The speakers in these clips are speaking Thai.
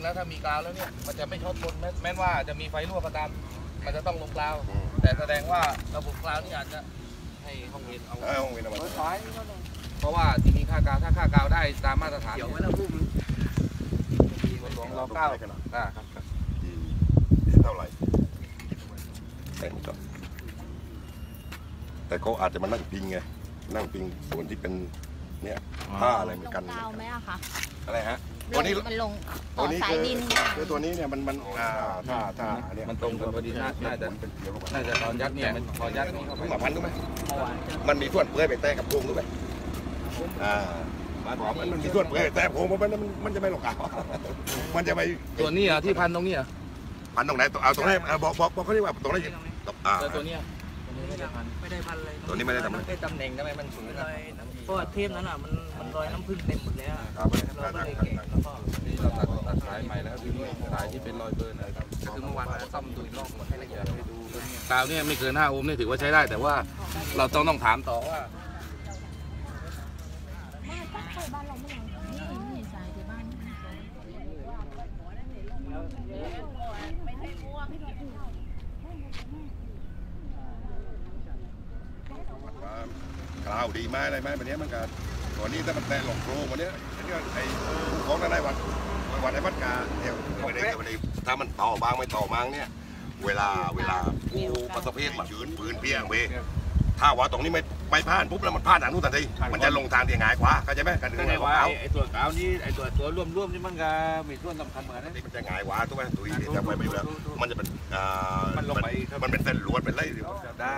งๆแล้วถ้ามีกาวแล้วเนี่ยมันจะไม่ช็อตบนแม้ว่าจะมีไฟรั่วก็ตามมันจะต้องลงกาวแต่แสดงว่าระบบกาวนี่อาจจะให้ห้องเย็นเอาเพราะว่าจริงๆค่ากาวถ้าค่ากาวได้ตามมาตรฐานเดี๋ยวไม่ต้องพูดมันลงรอเก้าครับเท่าไหร่แต่เขาอาจจะมานั่งพิงไงนั่งพิงส่วนที่เป็นเนี่ยผ้าอะไรเหมือนกันลงกาวไหมอะคะอะไรฮะตัวนี้มันลงตัวนี้คือตัวนี้เนี่ยมันถ้ามันตรงกันพอดีน่าจะตอนยัดเนี่ยพอยัดนี่เขาหมาพันรู้ไหมมันมีส่วนเปื้อยไปแตะกับโครงรู้ไหมมันมีส่วนเปื้อยแตะโครงมันจะไม่ลงกาวมันจะไปตัวนี้อ่ะที่พันตรงนี้อ่ะพันตรงไหนเอาตรงไหนบอกเขาเรียกว่าตรงไหนตัวนี้ไม่ได้พันเลยตัวนี้ไม่ได้ทำอะไรตำแหน่งทำไมมันสูงเลยเพราะเทปนั้นอ่ะมันลอยน้ำพึ่งเต็มหมดแล้วเราก็เลยเก็บแล้วก็นี่เราตัดสายใหม่แล้วคือสายที่เป็นรอยเบิร์นนะครับคือเมื่อวานเราซ่อมดูลอกหมดให้ละเอียดให้ดูกาวเนี่ยไม่เกิน5 โอห์มนี่ถือว่าใช้ได้แต่ว่าเราต้องถามต่อว่าข่าวดีไหมอะไรไหมแบบนี้มันก็ตัวนี้ถ้ามันแตะหลงโครงวันนี้นี่ไอ้ของอะไรวันไอ้พัดกาเดี๋ยววันนี้ถ้ามันต่อบางไม่ต่อบางเนี่ยเวลากูประสบเหตุชื้นปืนเพี้ยงเวถ้าว่าตรงนี้ไม่พลาดปุ๊บแล้วมันพลาดทางนู้นทันทีมันจะลงทางที่หงายขวาเข้าใจไหมกันถึงหงายขวาไอ้ตัวขาวนี่ไอ้ตัวร่วมนี่มันก็มีส่วนสำคัญเหมือนกันมันจะหงายขวาทุกวันตุยจะไปแล้วมันจะเป็นมันเป็นเส้นล้วนเป็นไรได้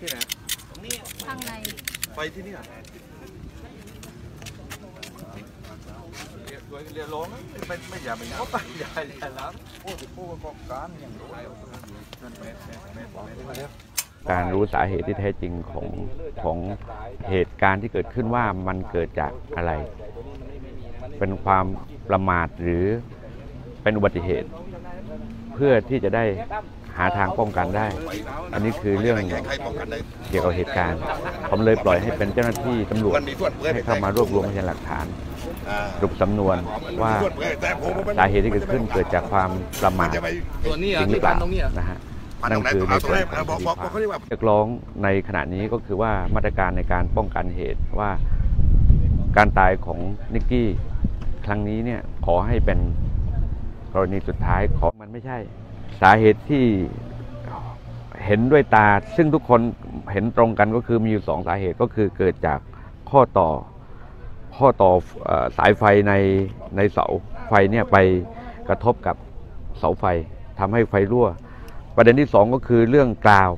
ที่ไหนตรงนี้ข้างในไปที่นี่อ่ะเรียกร้องไม่อย่าไปนะเขาไปอย่าล้ำผู้ประกอบการอย่างไรการรู้สาเหตุที่แท้จริงของเหตุการณ์ที่เกิดขึ้นว่ามันเกิดจากอะไรเป็นความประมาทหรือเป็นอุบัติเหตุเพื่อที่จะได้หาทางป้องกันได้อันนี้คือเรื่องเกี่ยวกับเหตุการณ์ผมเลยปล่อยให้เป็นเจ้าหน้าที่ตำรวจให้เข้ามารวบรวมพยานหลักฐานสรุปสำนวนว่าสาเหตุที่เกิดขึ้นเกิดจากความประมาทจริงหรือเปล่านะฮะนั่นคือในส่วนของเรียกร้องในขณะนี้ก็คือว่ามาตรการในการป้องกันเหตุว่าการตายของนิกกี้ครั้งนี้เนี่ยขอให้เป็นกรณีสุดท้ายของมันไม่ใช่สาเหตุที่เห็นด้วยตาซึ่งทุกคนเห็นตรงกันก็คือมีอยู่2สาเหตุก็คือเกิดจากข้อต่อสายไฟในเสาไฟเนี่ยไปกระทบกับเสาไฟทำให้ไฟรั่วประเด็นที่2ก็คือเรื่องกราว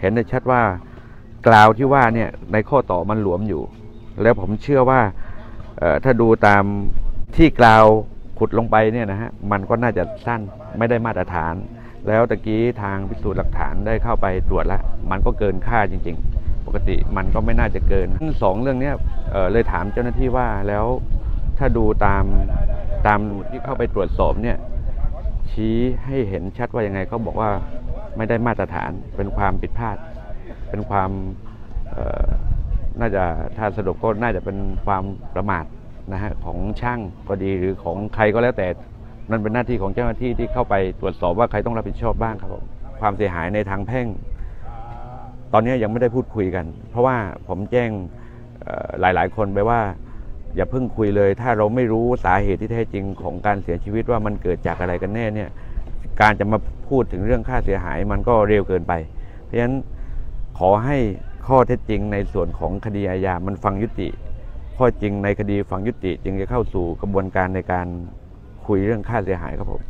เห็นได้ชัดว่ากราวที่ว่าเนี่ยในข้อต่อมันหลวมอยู่แล้วผมเชื่อว่าถ้าดูตามที่กราวขุดลงไปเนี่ยนะฮะมันก็น่าจะสั้นไม่ได้มาตรฐานแล้วตะกี้ทางพิสูจน์หลักฐานได้เข้าไปตรวจแล้วมันก็เกินค่าจริงๆปกติมันก็ไม่น่าจะเกิน2เรื่องนี้เลยถามเจ้าหน้าที่ว่าแล้วถ้าดูตามที่เข้าไปตรวจสอบเนี่ยชี้ให้เห็นชัดว่ายังไงเขาบอกว่าไม่ได้มาตรฐานเป็นความผิดพลาดเป็นความน่าจะถ้าสรุปก็น่าจะเป็นความประมาทนะฮะของช่างก็ดีหรือของใครก็แล้วแต่มันเป็นหน้าที่ของเจ้าหน้าที่ที่เข้าไปตรวจสอบว่าใครต้องรับผิดชอบบ้างครับความเสียหายในทางแพ่งตอนนี้ยังไม่ได้พูดคุยกันเพราะว่าผมแจ้งหลายๆคนไปว่าอย่าเพิ่งคุยเลยถ้าเราไม่รู้สาเหตุที่แท้จริงของการเสียชีวิตว่ามันเกิดจากอะไรกันแน่เนี่ยการจะมาพูดถึงเรื่องค่าเสียหายมันก็เร็วเกินไปเพราะฉะนั้นขอให้ข้อเท็จจริงในส่วนของคดีอาญามันฟังยุติข้อจริงในคดีฟังยุติจึงจะเข้าสู่กระบวนการในการคุยเรื่องค่าเสียหายครับผม